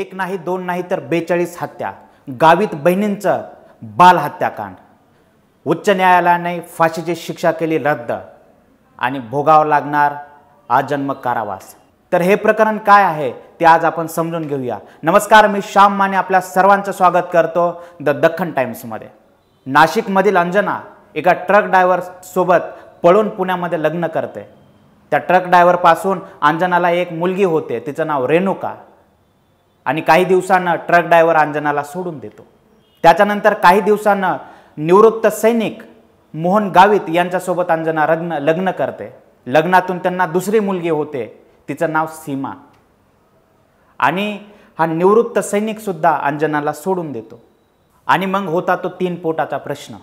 एक नाही दोन नाही तर 42 हत्या, गावित बहिणींचं बाल हत्याकांड, उच्च न्यायालयाने फाशीची शिक्षा केली रद्द आणि भोगावं लागणार आजन्म कारावास। तर हे प्रकरण काय आहे ते आज आपण समजून घेऊया। नमस्कार, मी श्याम माने आपल्या सर्वांचं स्वागत करतो द दख्खन टाइम्समध्ये। नाशिकमधील अंजना एका ट्रक ड्रायव्हर सोबत पळून पुण्यामध्ये लग्न करते। त्या ट्रक ड्रायव्हरपासून अंजनाला एक मुलगी होते, तिचं नाव रेणुका। आणि काही दिवसांना ट्रक ड्रायव्हर अंजनाला सोडून देतो। त्याच्यानंतर काही दिवसांना निवृत्त सैनिक मोहन गावित यांच्यासोबत अंजना लग्न करते। लग्नातून त्यांना दुसरी मुलगी होते, तिचं नाव सीमा। आणि हा निवृत्त सैनिक सुद्धा अंजनाला सोडून देतो। आणि मग होता तो तीन पोटाचा प्रश्न।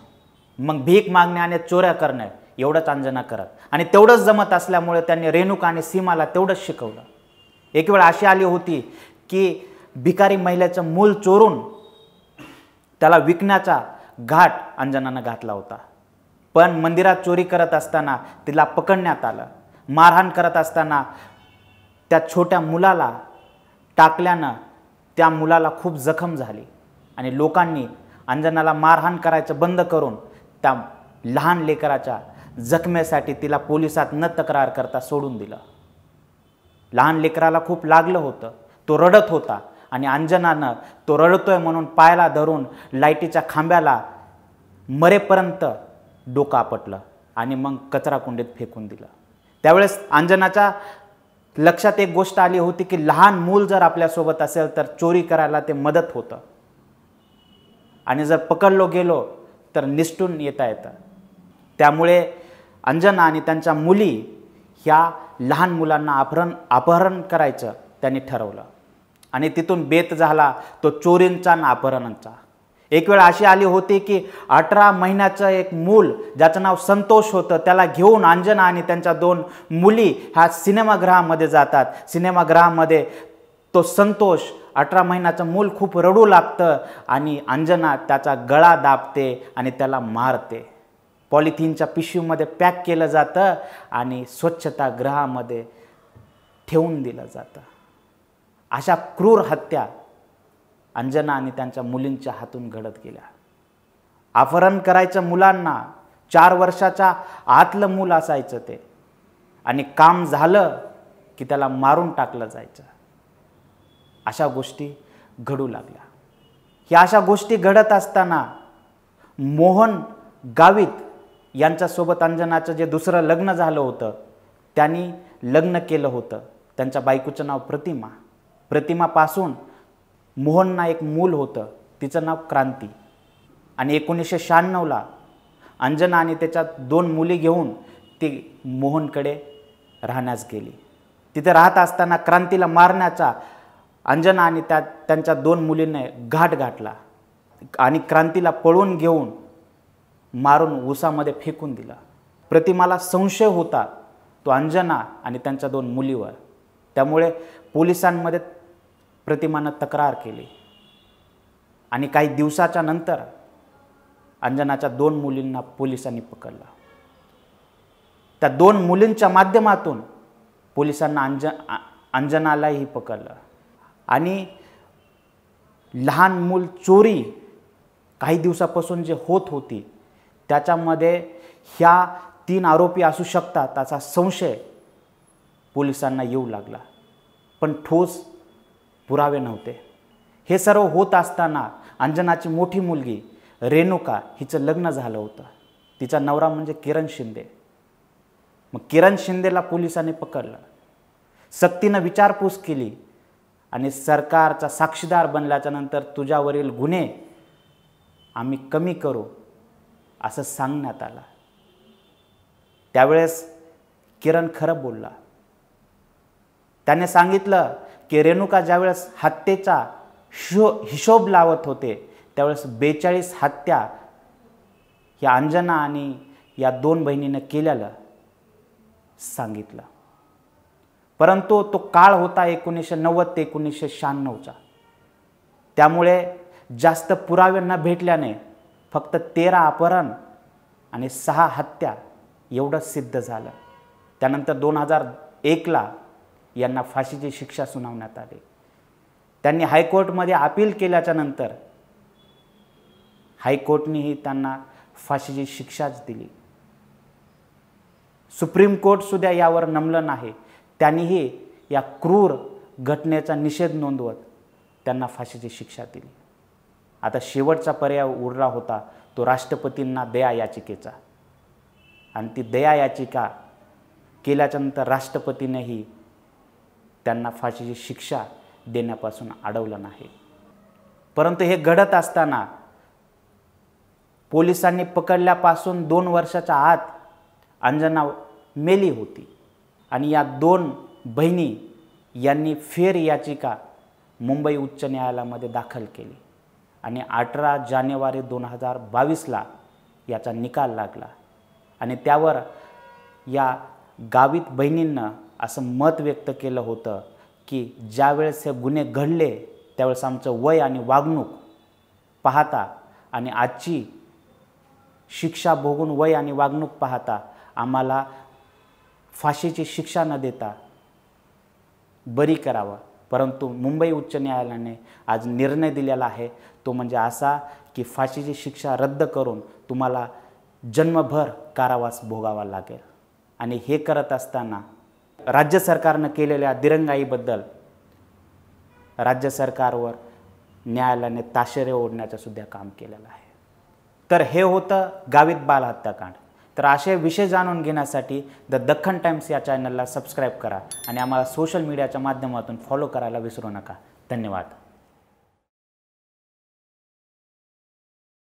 मग भीक मागणे आणि चोऱ्या करणे एवढंच अंजना करत आणि तेवढंच जमत असल्यामुळे त्यांनी रेणुका आणि सीमाला तेवढंच शिकवलं। एक वेळ अशी आली होती की भिकारी महिलेचं मूल चोरून त्याला विकण्याचा घाट अंजनानं घातला होता। पण मंदिरात चोरी करत असताना तिला पकडण्यात आलं। मारहाण करत असताना त्या छोट्या मुलाला टाकल्यानं त्या मुलाला खूप जखम झाली आणि लोकांनी अंजनाला मारहाण करायचं बंद करून त्या लहान लेकराच्या जखमेसाठी तिला पोलिसात न तक्रार करता सोडून दिलं। लहान लेकराला खूप लागलं होतं, तो रडत होता आणि अंजनानं तो रडतोय म्हणून पायाला धरून लाईटीच्या खांब्याला मरेपर्यंत डोकं आपटलं आणि मग कचराकुंडीत फेकून दिलं। त्यावेळेस अंजनाच्या लक्षात एक गोष्ट आली होती की लहान मूल जर आपल्यासोबत असेल तर चोरी करायला ते मदत होतं आणि जर पकडलो गेलो तर निसटून येता येतं। त्यामुळे अंजना आणि त्यांच्या मुली ह्या लहान मुलांना अपहरण करायचं त्यांनी ठरवलं आणि तिथून बेत झाला तो चोरींचा आणि अपहरणांचा। एक वेळ अशी आली होती की 18 महिन्याचं एक मूल ज्याचं नाव संतोष होतं त्याला घेऊन अंजना आणि त्यांच्या दोन मुली हा सिनेमागृहामध्ये जातात। सिनेमागृहामध्ये तो संतोष 18 महिन्याचं मूल खूप रडू लागतं आणि अंजना त्याचा गळा दाबते आणि त्याला मारते। पॉलिथिनच्या पिशवीमध्ये पॅक केलं जातं आणि स्वच्छतागृहामध्ये ठेवून दिलं जातं। अशा क्रूर हत्या अंजना आणि त्यांच्या मुलींच्या हातून घडत गेल्या। अपहरण करायचं मुलांना, 4 वर्षाच्या आतलं मूल असायचं ते, आणि काम झालं की त्याला मारून टाकलं जायचं। अशा गोष्टी घडू लागल्या। ह्या अशा गोष्टी घडत असताना मोहन गावित यांच्यासोबत अंजनाचं जे दुसरं लग्न झालं होतं त्यांनी लग्न केलं होतं। त्यांच्या बायकोचं नाव प्रतिमा। प्रतिमापासून मोहनना एक मूल होतं, तिचं नाव क्रांती। आणि 1996ला अंजना आणि त्याच्या दोन मुली घेऊन ती मोहनकडे राहण्यास गेली। तिथे राहत असताना क्रांतीला मारण्याचा अंजना आणि त्यांच्या दोन मुलींनी घाट घातला आणि क्रांतीला पळून घेऊन मारून उसामध्ये फेकून दिला। प्रतिमाला संशय होता तो अंजना आणि त्यांच्या दोन मुलीवर, त्यामुळे पोलिसांमध्ये प्रतिमानं तक्रार केली आणि काही दिवसाच्या नंतर अंजनाच्या दोन मुलींना पोलिसांनी पकडलं। त्या दोन मुलींच्या माध्यमातून पोलिसांना अंजनालाही पकडलं आणि लहान मूल चोरी काही दिवसापासून जे होत होती त्याच्यामध्ये ह्या 3 आरोपी असू शकतात असा संशय पोलिसांना येऊ लागला, पण ठोस पुरावे नव्हते। हे सर्व होत असताना अंजनाची मोठी मुलगी रेणुका हिचं लग्न झालं होतं। तिचा नवरा म्हणजे किरण शिंदे। मग किरण शिंदेला पोलिसांनी पकडलं, सक्तीनं विचारपूस केली आणि सरकारचा साक्षीदार बनल्याच्या नंतर तुझ्यावरील गुन्हे आम्ही कमी करू असं सांगण्यात आलं। त्यावेळेस किरण खरं बोलला। त्याने सांगितलं की रेणुका ज्यावेळेस हत्येचा हिशोब लावत होते त्यावेळेस 42 हत्या या अंजना आणि या दोन बहिणीनं केल्याला सांगितलं। परंतु तो काळ होता 1990 ते 1996चा, त्यामुळे जास्त पुरावे न भेटल्याने फक्त 13 अपहरण आणि 6 हत्या एवढं सिद्ध झालं। त्यानंतर 2001ला यांना फाशीची शिक्षा सुनावण्यात आली। त्यांनी हायकोर्टमध्ये अपील केल्यानंतर हायकोर्टनेही त्यांना फाशीची शिक्षाच दिली। सुप्रीम कोर्ट सुद्धा यावर नमलं नाही, त्यांनीही या क्रूर घटनेचा निषेध नोंदवत त्यांना फाशीची शिक्षा दिली। आता शेवटचा पर्याय उरला होता तो राष्ट्रपतींना दया याचिकेचा, आणि ती दया याचिका केल्यानंतर राष्ट्रपतीनेही त्यांना फाशीची शिक्षा देण्यापासून अडवलं नाही। परंतु हे घडत असताना पोलिसांनी पकडल्यापासून 2 वर्षाच्या आत अंजना मेली होती, आणि या 2 बहिणी यांनी फेर याचिका मुंबई उच्च न्यायालयामध्ये दाखल केली आणि 18 जानेवारी 2022 याचा निकाल लागला। आणि त्यावर या गावित बहिणींना असं मत व्यक्त केलं होतं की ज्यावेळेस हे गुन्हे घडले त्यावेळेस आमचं वय आणि वागणूक पाहता आणि आजची शिक्षा भोगून वय आणि वागणूक पाहता आम्हाला फाशीची शिक्षा न देता बरी करावा। परंतु मुंबई उच्च न्यायालयाने आज निर्णय दिलेला आहे तो म्हणजे असा की फाशीची शिक्षा रद्द करून तुम्हाला जन्मभर कारावास भोगावा लागेल। आणि हे करत असताना राज्य सरकारने केलेल्या दिरंगाईबद्दल राज्य सरकारवर न्यायालयाने ताशेरे ओढण्याचे सुद्धा काम केलेलं आहे। तर हे होतं गावित बाल हत्याकांड। तर असे विषय जाणून घेण्यासाठी द दख्खन टाइम्स या चॅनलला सबस्क्राईब करा आणि आम्हाला सोशल मीडियाच्या माध्यमातून फॉलो करायला विसरू नका। धन्यवाद।